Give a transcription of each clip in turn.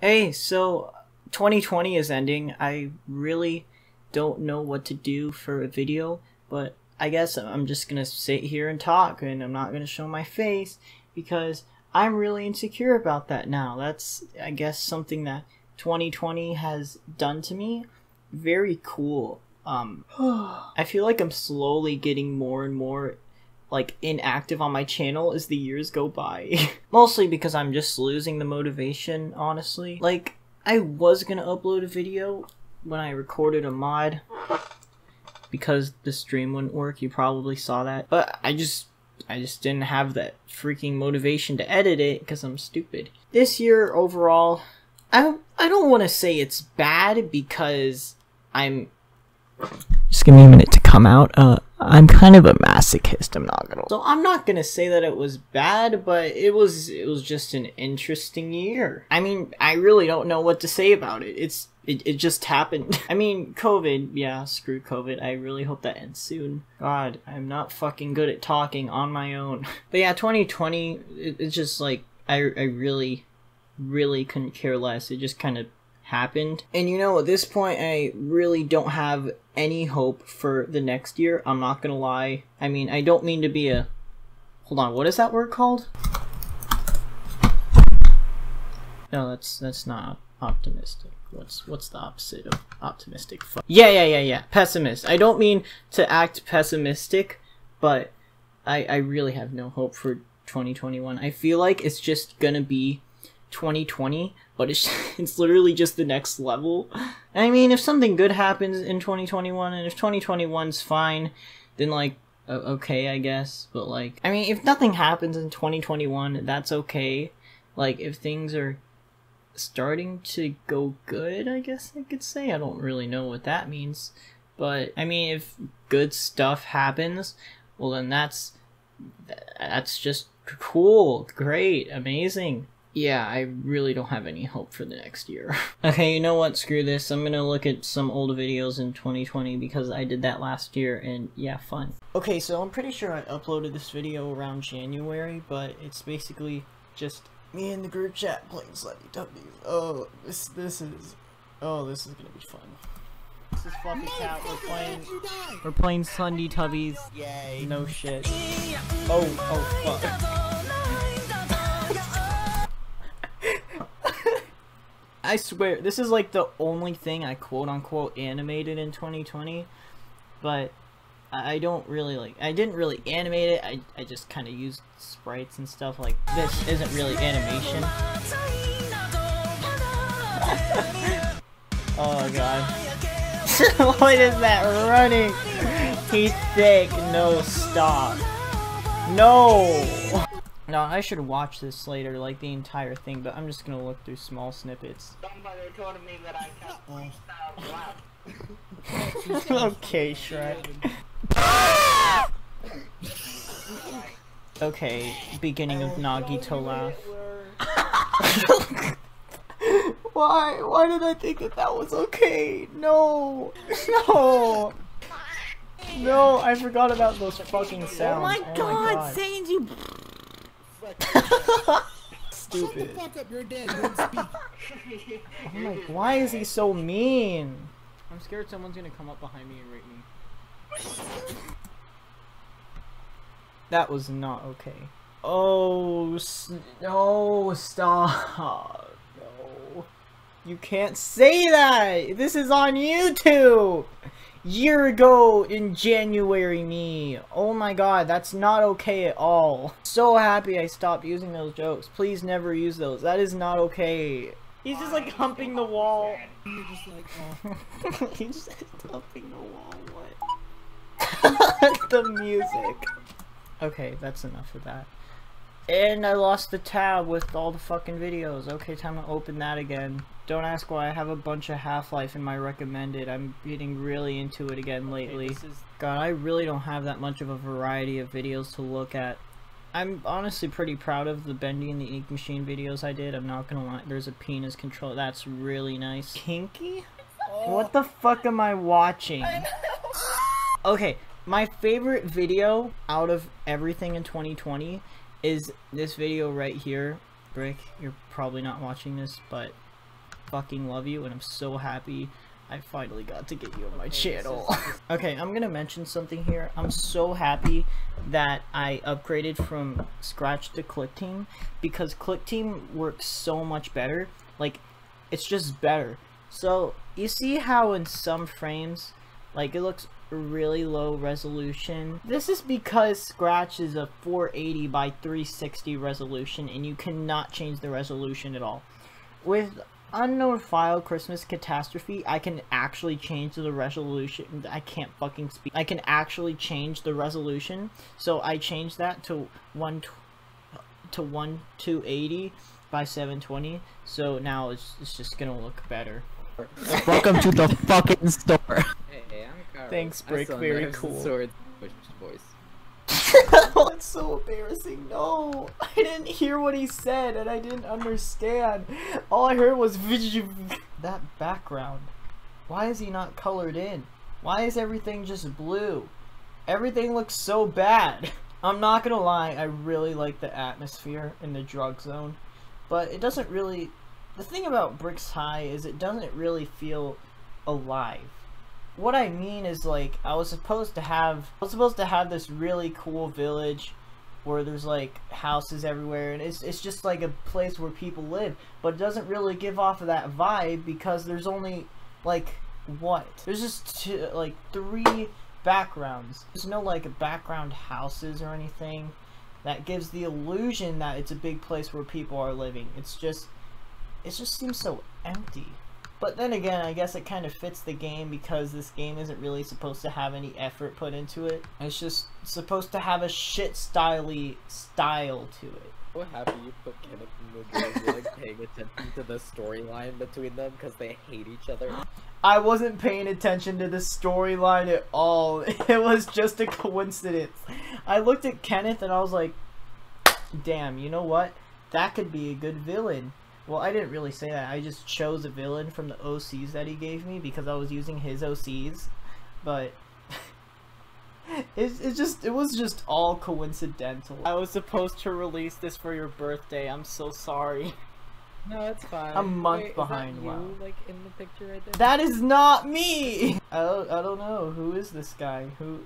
Hey, so 2020 is ending. I really don't know what to do for a video, but I guess I'm just gonna sit here and talk, and I'm not gonna show my face because I'm really insecure about that now. That's, I guess, something that 2020 has done to me. Very cool. I feel like I'm slowly getting more and more like inactive on my channel as the years go by. Mostly because I'm just losing the motivation, honestly. Like, I was gonna upload a video when I recorded a mod because the stream wouldn't work. You probably saw that, but I just didn't have that freaking motivation to edit it because I'm stupid. This year overall, I don't want to say it's bad because I'm just give me a minute to come out. I'm kind of a masochist. I'm not gonna say that it was bad, but it was just an interesting year. I mean, I really don't know what to say about it. It just happened. I mean, COVID, yeah, screw COVID. I really hope that ends soon. God, I'm not fucking good at talking on my own. But yeah, 2020, it's just like, I really, really couldn't care less. It just kind of happened. And you know, at this point, I really don't have any hope for the next year. I'm not gonna lie. I mean, I don't mean to be a... Hold on, what is that word called? No, that's not optimistic. What's the opposite of optimistic? Yeah. Pessimist. I don't mean to act pessimistic, but I really have no hope for 2021. I feel like it's just gonna be 2020, but it's literally just the next level. I mean, if something good happens in 2021, and if 2021's fine, then like, okay, I guess. But like, I mean, if nothing happens in 2021, that's okay. Like, if things are starting to go good, I guess I could say. I don't really know what that means, but I mean, if good stuff happens, well, then that's just cool, great, amazing. Yeah, I really don't have any hope for the next year. Okay, you know what? Screw this. I'm gonna look at some old videos in 2020 because I did that last year, and yeah, fun. Okay, so I'm pretty sure I uploaded this video around January, but it's basically just me and the group chat playing Slutty Dubbies. Oh, this is gonna be fun. This is Fluffy Cat. We're playing Sunday Tubbies. Yay. No shit. Oh fuck. I swear, this is like the only thing I quote unquote animated in 2020, but I don't really like, I didn't really animate it, I just kind of used sprites and stuff. Like, this isn't really animation. Oh god. What is that running? He's sick, no stop. No! No, I should watch this later, like the entire thing, but I'm just gonna look through small snippets. Somebody told me that I can't freestyle loud. Okay, Shrek. Okay, beginning of Nagito laugh. Why? Why did I think that that was okay? No! No! No, I forgot about those fucking sounds. Oh my god, Sainz, you... Stupid. Shut the fuck up, you're dead, don't speak. I'm like, why is he so mean? I'm scared someone's gonna come up behind me and rape me. That was not okay. Oh, no, stop. No. You can't say that! This is on YouTube! Year ago in January, me. Oh my god, that's not okay at all. So happy I stopped using those jokes. Please never use those. That is not okay. He's just like humping the wall. He's just humping the wall, what? The music. Okay, that's enough of that. And I lost the tab with all the fucking videos. Okay, time to open that again. Don't ask why I have a bunch of Half-Life in my recommended. I'm getting really into it again lately. God, I really don't have that much of a variety of videos to look at. I'm honestly pretty proud of the Bendy and the Ink Machine videos I did, I'm not gonna lie. There's a penis control, that's really nice. Kinky? Oh. What the fuck am I watching? I know. Okay, my favorite video out of everything in 2020 is this video right here. Brick, you're probably not watching this, but fucking love you, and I'm so happy I finally got to get you on my channel. Okay, I'm gonna mention something here. I'm so happy that I upgraded from Scratch to Click Team, because Click Team works so much better. Like, it's just better. So, you see how in some frames, like, it looks really low resolution? This is because Scratch is a 480 by 360 resolution, and you cannot change the resolution at all. With Unknown File Christmas Catastrophe, I can actually change the resolution. I can't fucking speak. I can actually change the resolution, so I changed that to 1280 by 720. So now it's just gonna look better. Welcome to the fucking store. Hey, I'm thanks, Brick. Very cool. Sword. That's so embarrassing. No, I didn't hear what he said, and I didn't understand. All I heard was that background. Why is he not colored in? Why is everything just blue? Everything looks so bad. I'm not gonna lie, I really like the atmosphere in the drug zone, but it doesn't really... The thing about Brick's High is it doesn't really feel alive. What I mean is, like, I was supposed to have this really cool village where there's like houses everywhere, and it's just like a place where people live, but it doesn't really give off of that vibe because there's only like there's just three backgrounds. There's no like background houses or anything that gives the illusion that it's a big place where people are living. It just seems so empty. But then again, I guess it kind of fits the game because this game isn't really supposed to have any effort put into it. It's just supposed to have a shit-style-y style to it. I'm so happy you put Kenneth and the girls like paying attention to the storyline between them because they hate each other. I wasn't paying attention to the storyline at all. It was just a coincidence. I looked at Kenneth and I was like, damn, you know what? That could be a good villain. Well, I didn't really say that. I just chose a villain from the OCs that he gave me because I was using his OCs, but it was just all coincidental. I was supposed to release this for your birthday. I'm so sorry. No, it's fine. A month behind. Is that you, wow. Like in the picture right there? That is not me. I don't know who is this guy. Who?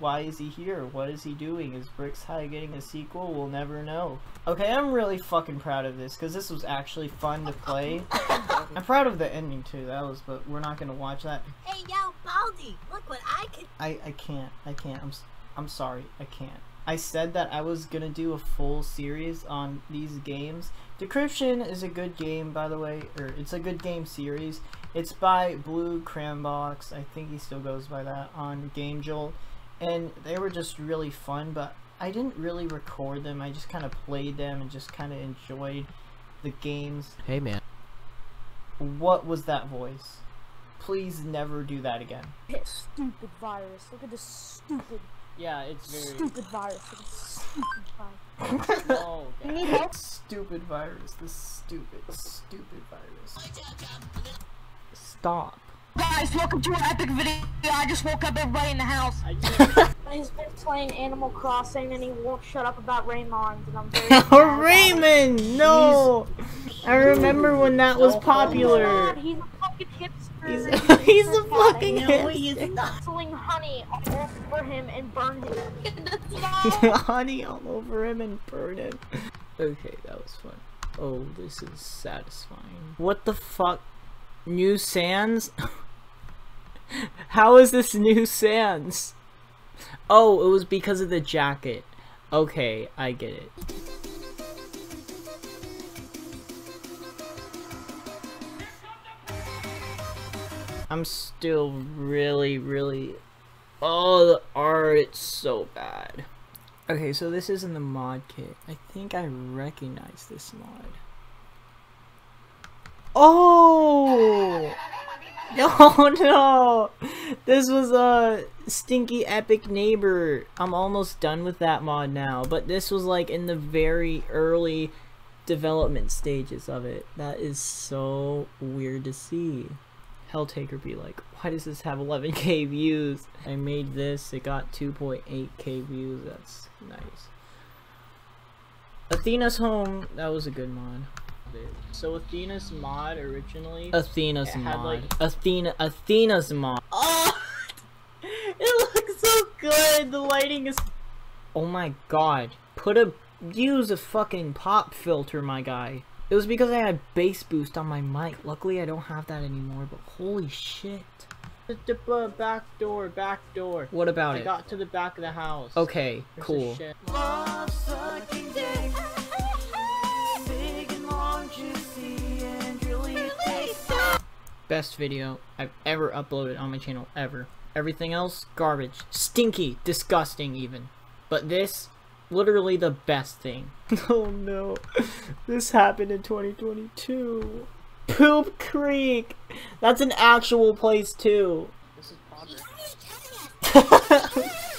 Why is he here? What is he doing? Is Brick's High getting a sequel? We'll never know. Okay, I'm really fucking proud of this because this was actually fun to play. I'm proud of the ending too. That was, but we're not gonna watch that. Hey yo, Baldy! Look what I can. I can't. I'm sorry. I can't. I said that I was gonna do a full series on these games. Decryption is a good game, by the way, or it's a good game series. It's by Blue Crambox, I think he still goes by that, on Game Jolt, and they were just really fun, but I didn't really record them. I just kind of played them and just kind of enjoyed the games. Hey man. What was that voice? Please never do that again. Stupid virus, look at this stupid... Yeah, it's very stupid virus. It's stupid virus. Oh, God. You need help? Stupid virus. This stupid virus. Stop. Guys, welcome to an epic video. I just woke up everybody in the house. He's been playing Animal Crossing and he won't shut up about Raymond. And I'm very Raymond, no! He's... I remember when that was popular. God, he's a fucking hipster. He's a fucking hipster. He's selling honey all over him and burn him. Honey all over him and burn him. Okay, that was fun. Oh, this is satisfying. What the fuck? New Sans? How is this New Sans? Oh, it was because of the jacket. Okay, I get it. I'm still really oh, the art, it's so bad. Okay, so this is in the mod kit. I think I recognize this mod. Oh! Oh no! This was a Stinky Epic Neighbor. I'm almost done with that mod now, but this was like in the very early development stages of it. That is so weird to see. Helltaker be like, why does this have 11k views? I made this, it got 2.8k views, that's nice. Athena's Home, that was a good mod. it. So Athena's mod originally. Athena's mod. Like... Athena's mod. Oh, it looks so good. The lighting is. Oh my god! Use a fucking pop filter, my guy. It was because I had bass boost on my mic. Luckily, I don't have that anymore. But holy shit! Back door. What about it? I got to the back of the house. Okay, cool. Best video I've ever uploaded on my channel, ever. Everything else, garbage. Stinky, disgusting even. But this, literally the best thing. Oh no, this happened in 2022. Poop Creek! That's an actual place too. This is progress.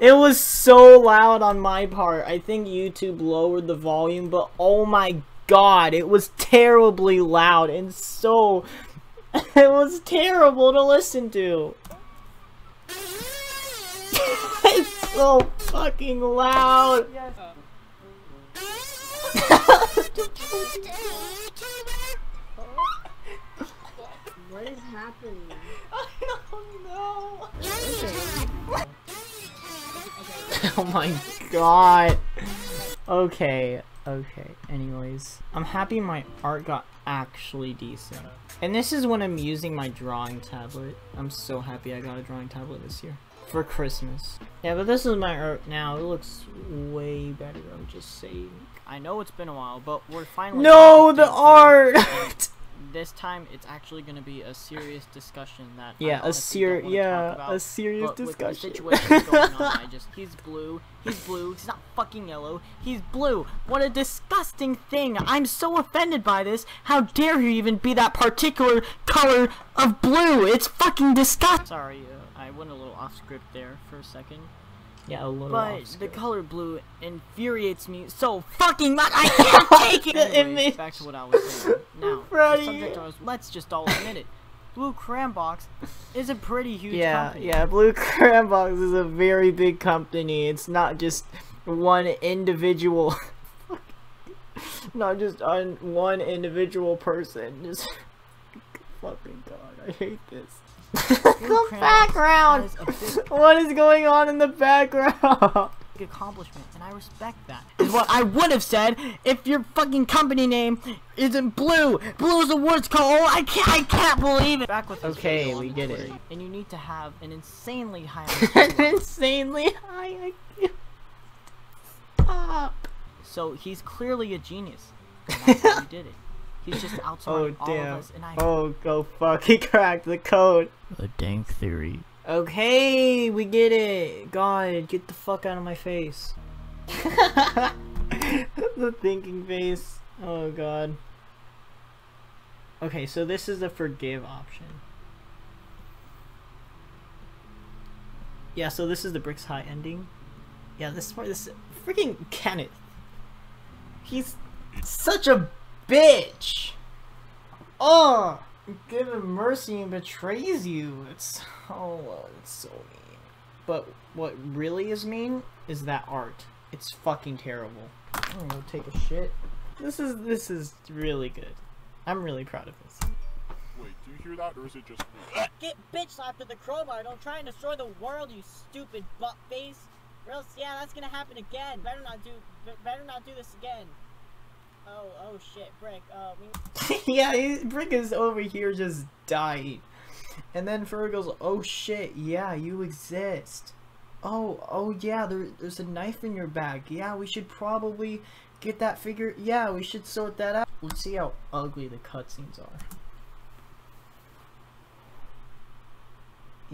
It was so loud on my part. I think YouTube lowered the volume, but oh my god, it was terribly loud and so... It was terrible to listen to. It's so fucking loud. What is happening? I don't know. Oh my god. Okay, anyways, I'm happy my art got actually decent, and this is when I'm using my drawing tablet. I'm so happy I got a drawing tablet this year for Christmas. Yeah, but this is my art now. It looks way better, I'm just saying. I know it's been a while, but we're finally art. This time it's actually going to be a serious discussion that I honestly don't want to talk about, but with the situation going on, he's blue, he's not fucking yellow, he's blue. What a disgusting thing. I'm so offended by this. How dare you even be that particular color of blue? It's fucking disgusting. Sorry, I went a little off script there for a second. Yeah, a little But the color blue infuriates me so fucking much. I can't take it. Anyways, back to what I was saying. Now, the subject was, let's just all admit it. Blue Crambox is a pretty huge company. Yeah, Blue Crambox is a very big company. It's not just one individual. Not just one individual person. Just fucking god, I hate this. The background! What is going on in the background? Accomplishment, and I respect that. Is what I would have said if your fucking company name isn't blue. Blue is the worst color. I can't believe it. Back with okay, we get it. And you need to have an insanely high. IQ. Stop. So he's clearly a genius. And that's how he did it. He's just outside all of us, and I. Oh, go fuck! He cracked the code. A dank theory. Okay, we get it. God, get the fuck out of my face. The thinking face. Oh god. Okay, so this is the forgive option. Yeah, so this is the Brick's high ending. Yeah, this part. This freaking Kenneth. He's such a bitch! Oh, give him mercy and betrays you. It's so mean. But what really is mean is that art. It's fucking terrible. I'm gonna go take a shit. This is really good. I'm really proud of this. Wait, do you hear that, or is it just me? Get bitch slapped with the crowbar. Don't try and destroy the world, you stupid butt face. Or else, yeah, that's gonna happen again. Better not do this again. Oh shit, Brick. Yeah, Brick is over here just dying. And then Fergus goes, oh shit, yeah, you exist. Oh yeah, there's a knife in your bag. Yeah, we should probably get that figure. Yeah, we should sort that out. Let's see how ugly the cutscenes are.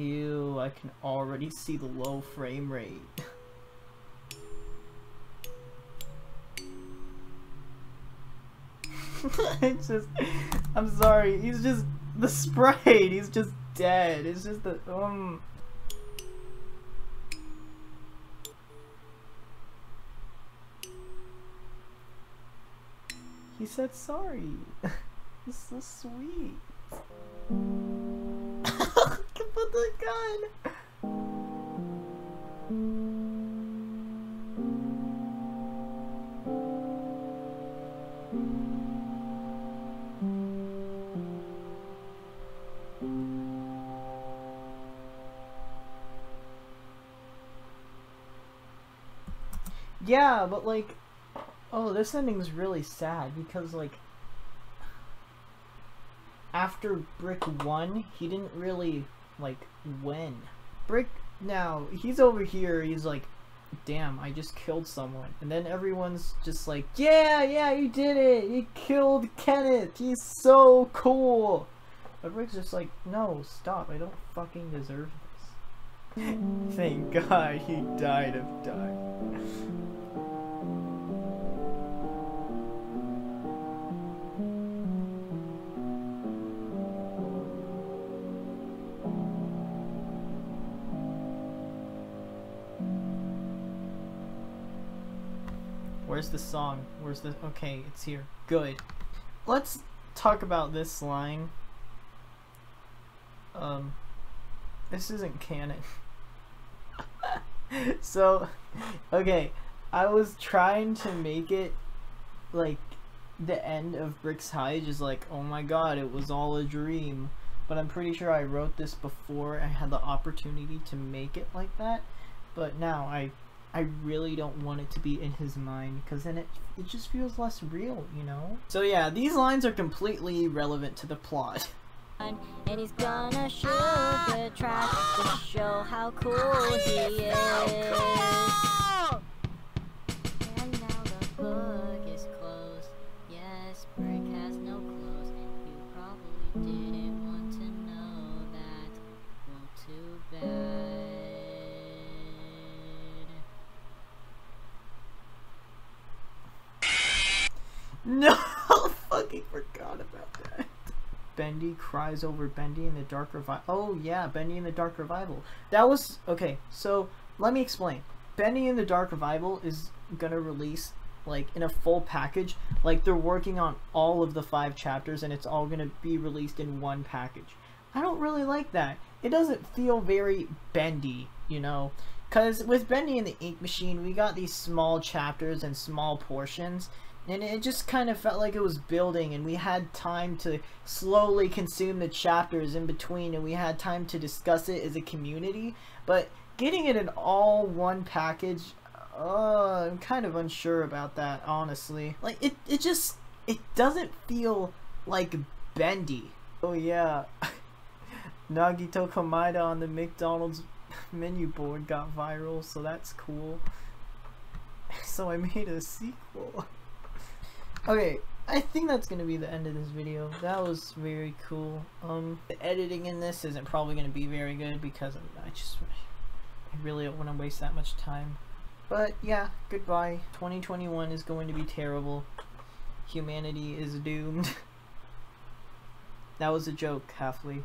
Ew, I can already see the low frame rate. It's just, I'm sorry, he's just the sprite, he's just dead. It's just the he said sorry. It's so sweet. Look at the gun. Yeah, but like, oh, this ending's really sad because like after Brick won, he didn't really like win. Brick now, he's over here, he's like, damn, I just killed someone. And then everyone's just like, yeah, yeah, you did it! You killed Kenneth! He's so cool! But Brick's just like, no, stop, I don't fucking deserve this. Thank God he died of dying. Where's the song? Where's the... okay, it's here. Good. Let's talk about this line. This isn't canon. So, okay, I was trying to make it, like, the end of Brick's Hide is like, oh my god, it was all a dream. But I'm pretty sure I wrote this before I had the opportunity to make it like that. But now I really don't want it to be in his mind, because then it just feels less real, you know? So yeah, these lines are completely irrelevant to the plot. And he's gonna show the track to show how cool he is. So cool! And now the book is closed. Yes, Brick has no clothes. You probably didn't want to know that. Well, too bad. No, fucking forgot about that. Bendy cries over Bendy and the Dark Revival. Oh yeah, Bendy and the Dark Revival. That was, okay, so let me explain. Bendy and the Dark Revival is gonna release like in a full package. Like they're working on all of the 5 chapters and it's all gonna be released in one package. I don't really like that. It doesn't feel very Bendy, you know? Cause with Bendy and the Ink Machine, we got these small chapters and small portions. And it just kind of felt like it was building, and we had time to slowly consume the chapters in between, and we had time to discuss it as a community. But getting it in all one package, I'm kind of unsure about that, honestly. Like, it just, it doesn't feel like Bendy. Oh yeah, Nagito Komaida on the McDonald's menu board got viral, so that's cool. So I made a sequel. Okay, I think that's going to be the end of this video. That was very cool. The editing in this isn't probably going to be very good because I really don't want to waste that much time. But yeah, goodbye. 2021 is going to be terrible. Humanity is doomed. That was a joke, Halfley.